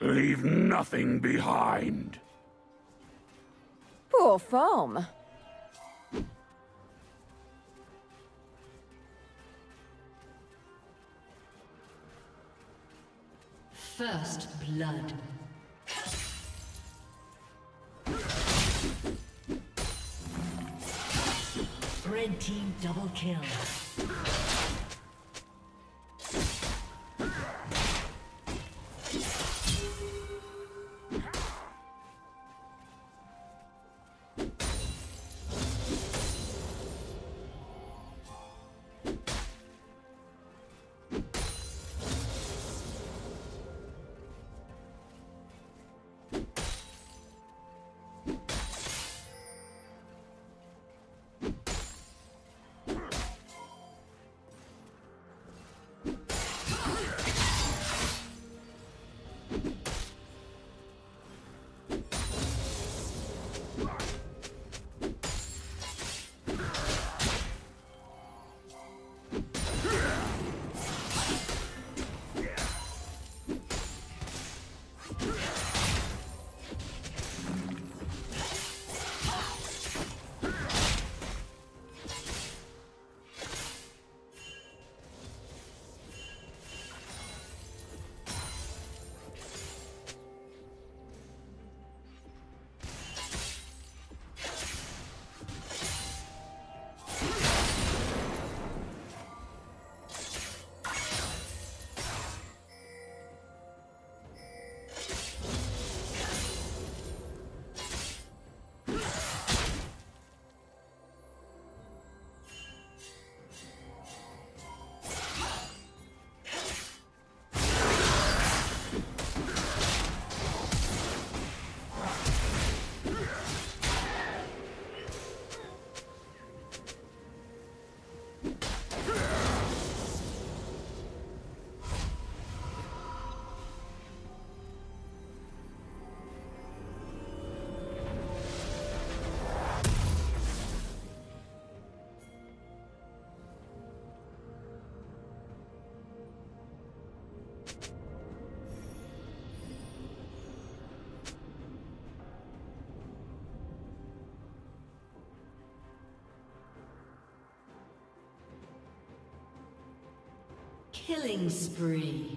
Leave nothing behind. Poor foam. First blood. Red team double kill. Killing spree.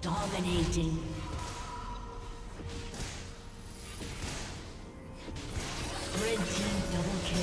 Dominating. Red team double kill.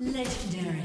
Legendary.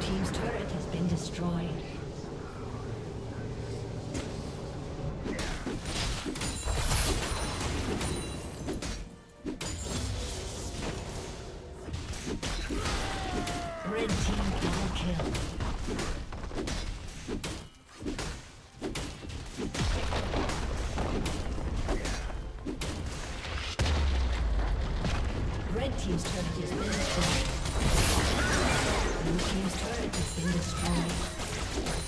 Team's turret has been destroyed. Destroyed. Blue team's turret has been destroyed.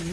Blue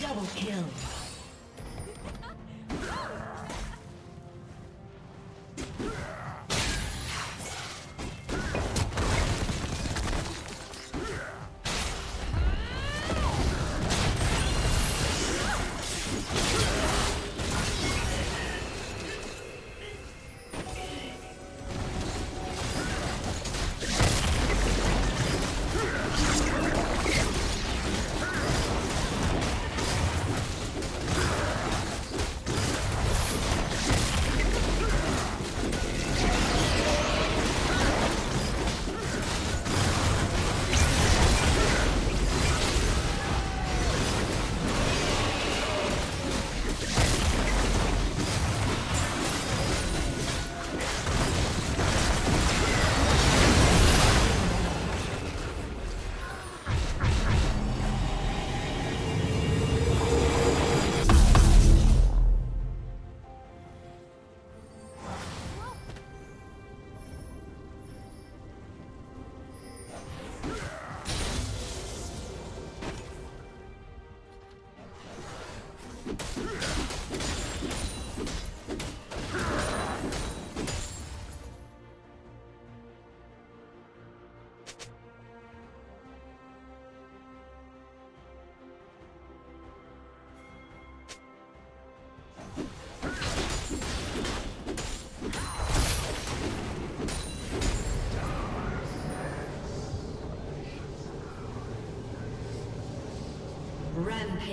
Double kill.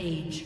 Rampage.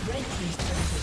Red team's turret